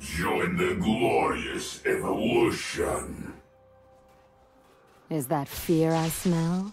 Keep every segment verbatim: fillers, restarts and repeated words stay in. Join the glorious evolution. Is that fear I smell?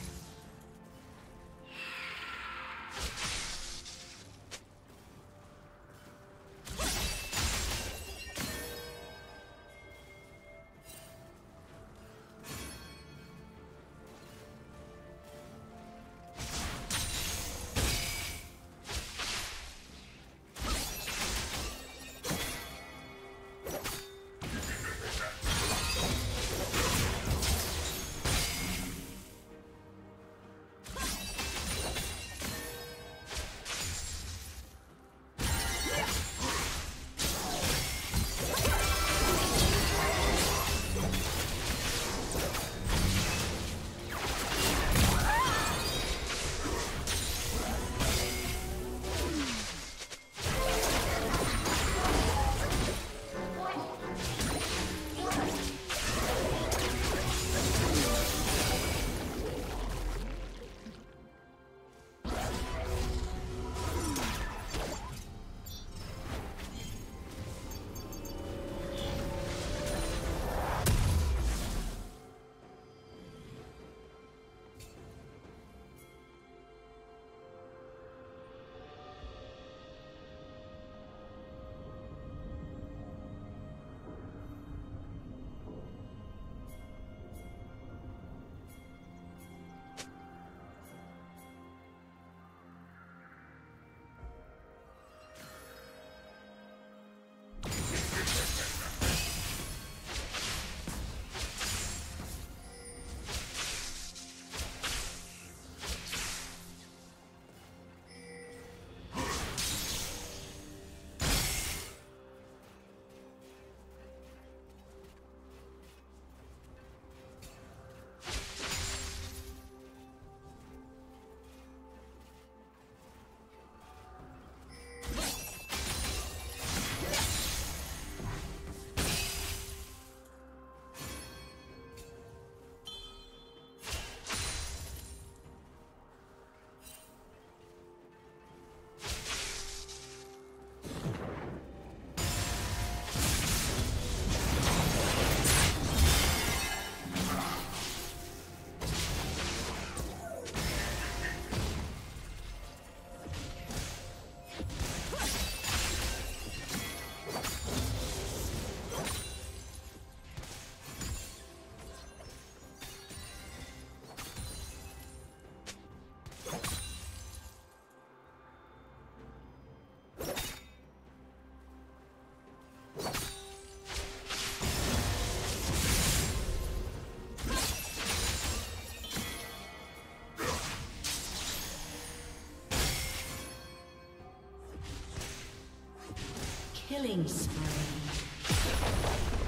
Killing spree.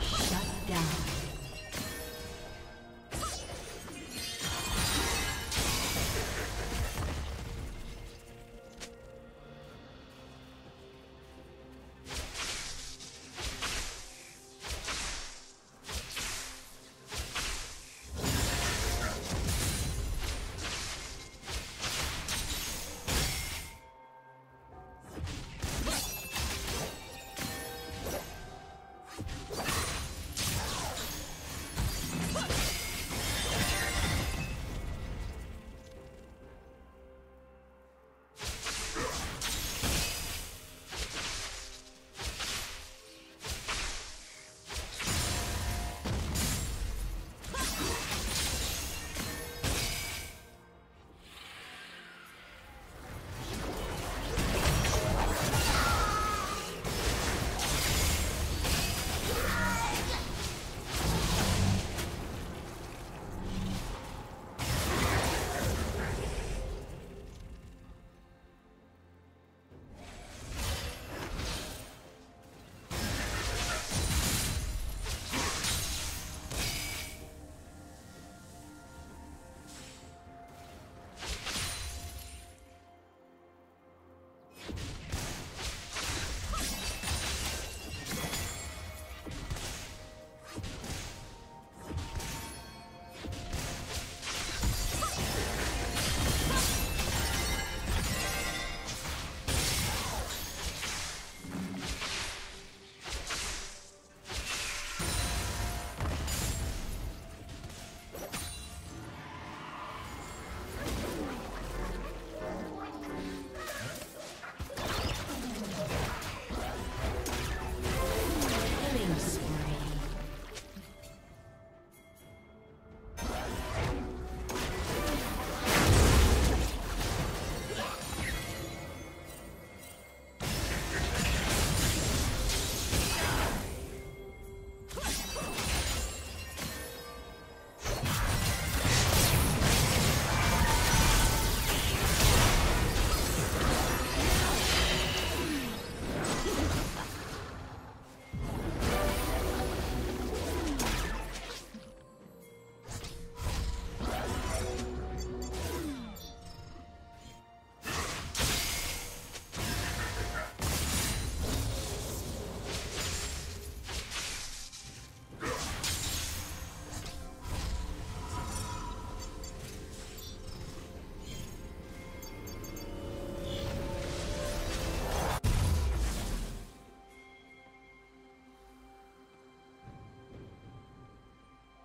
Shut down.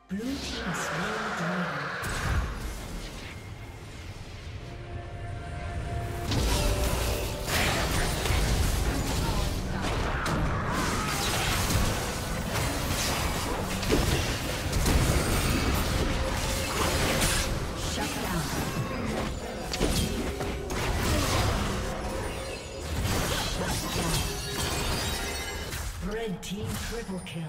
Blue team slain dragon. Shut down. Shut down. Red team triple kill.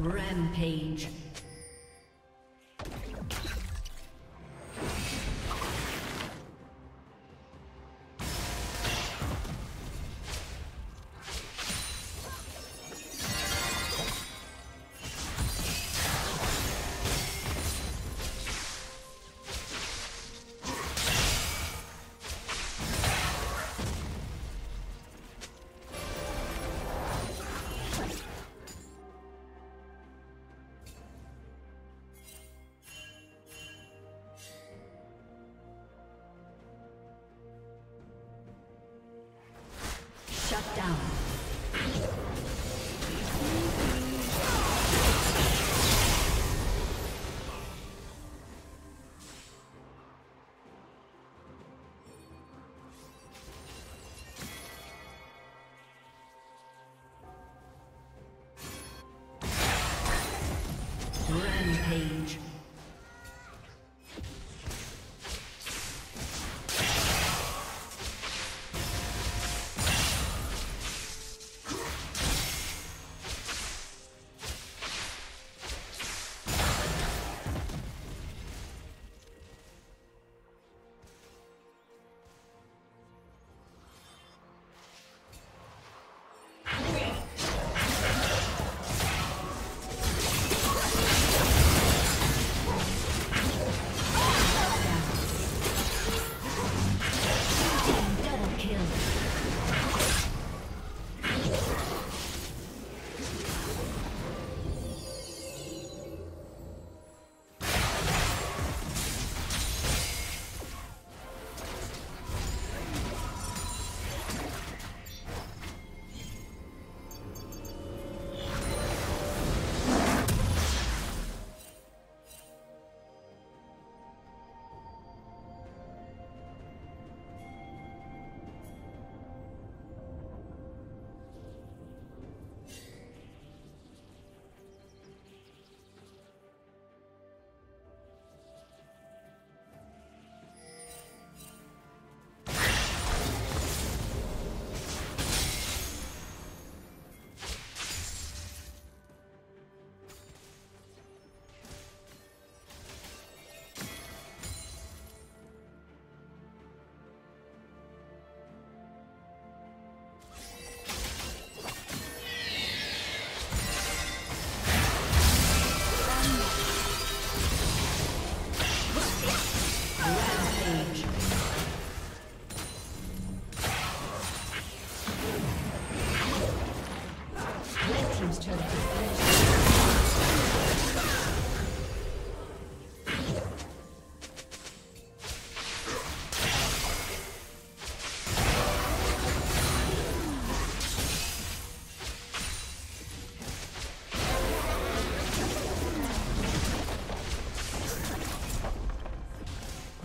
Rampage. Shut down. Rampage.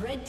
Red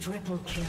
Triple kill.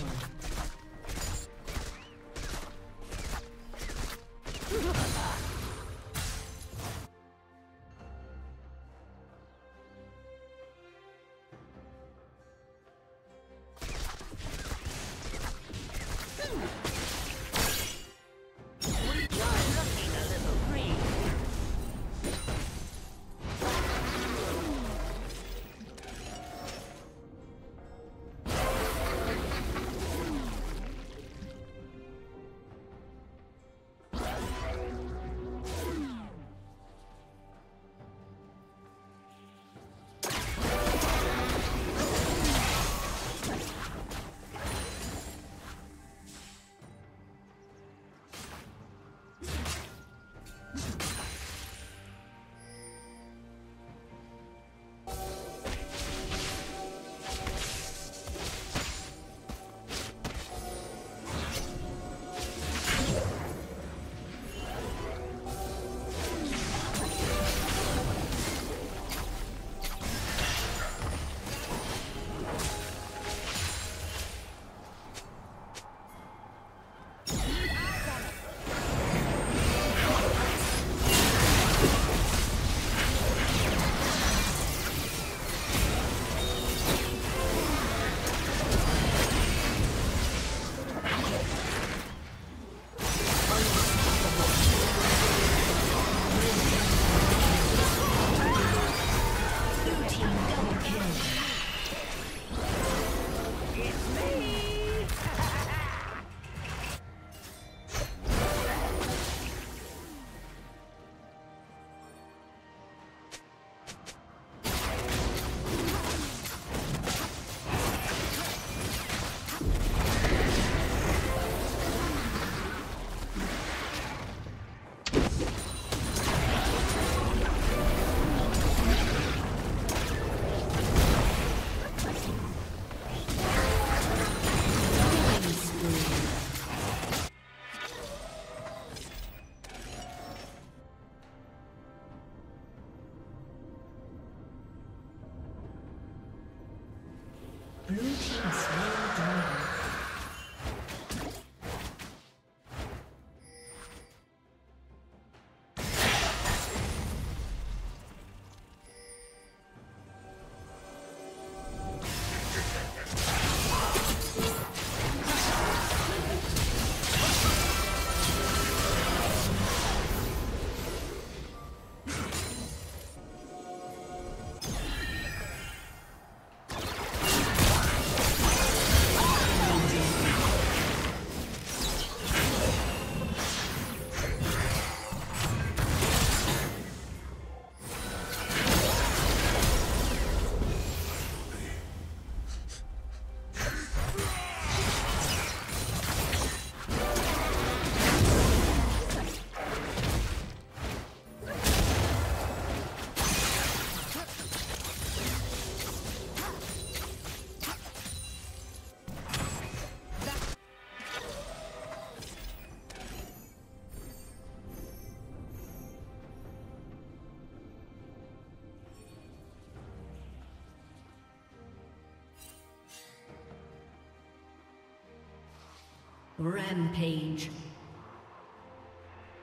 Rampage.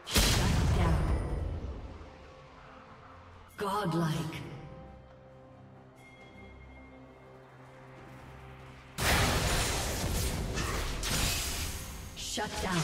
Shut down. Godlike. Shut down.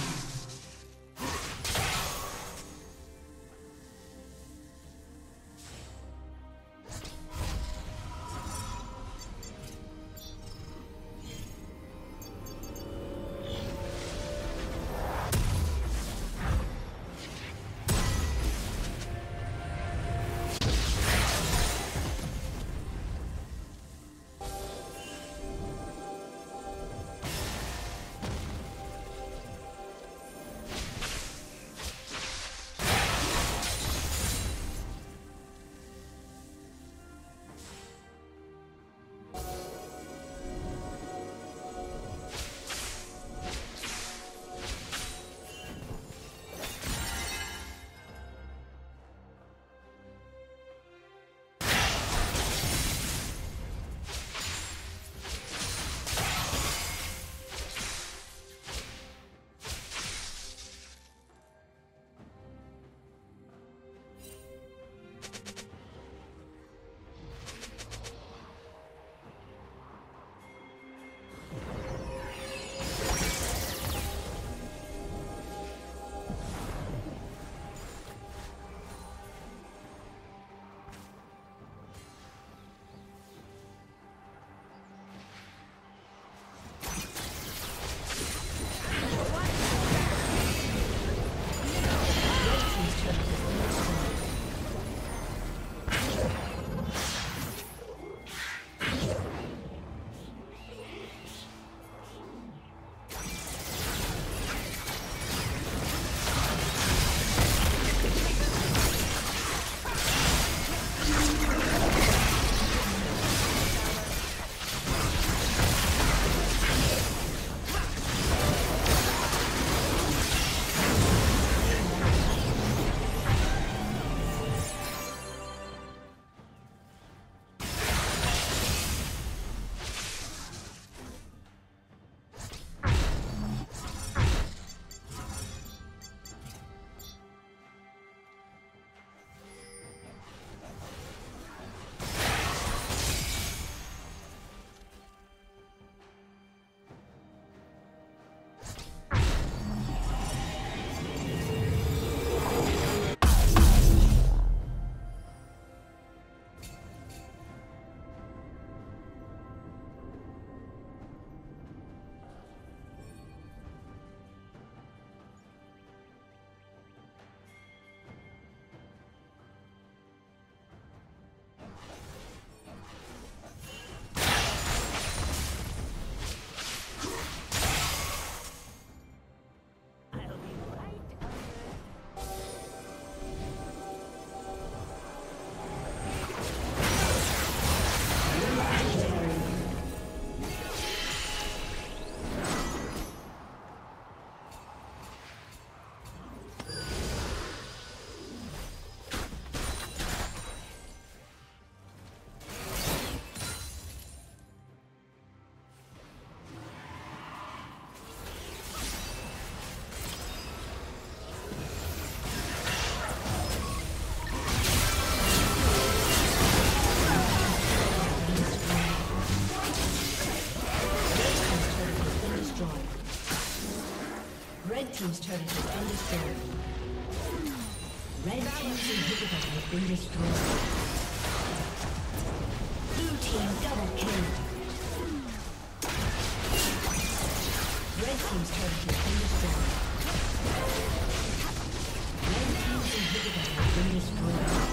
Team's turret has been destroyed. Red team's inhibitor has been destroyed. Blue team double kill. Red team's turret has been destroyed. Red team's inhibitor has been destroyed.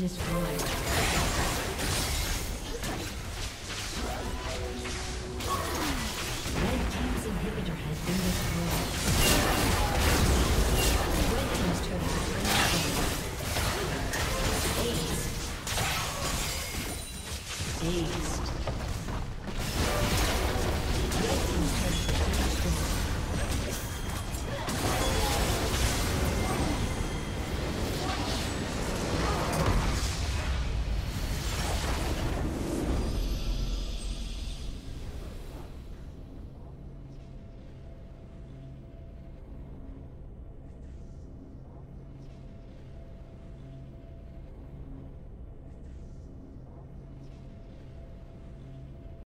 Destroyed.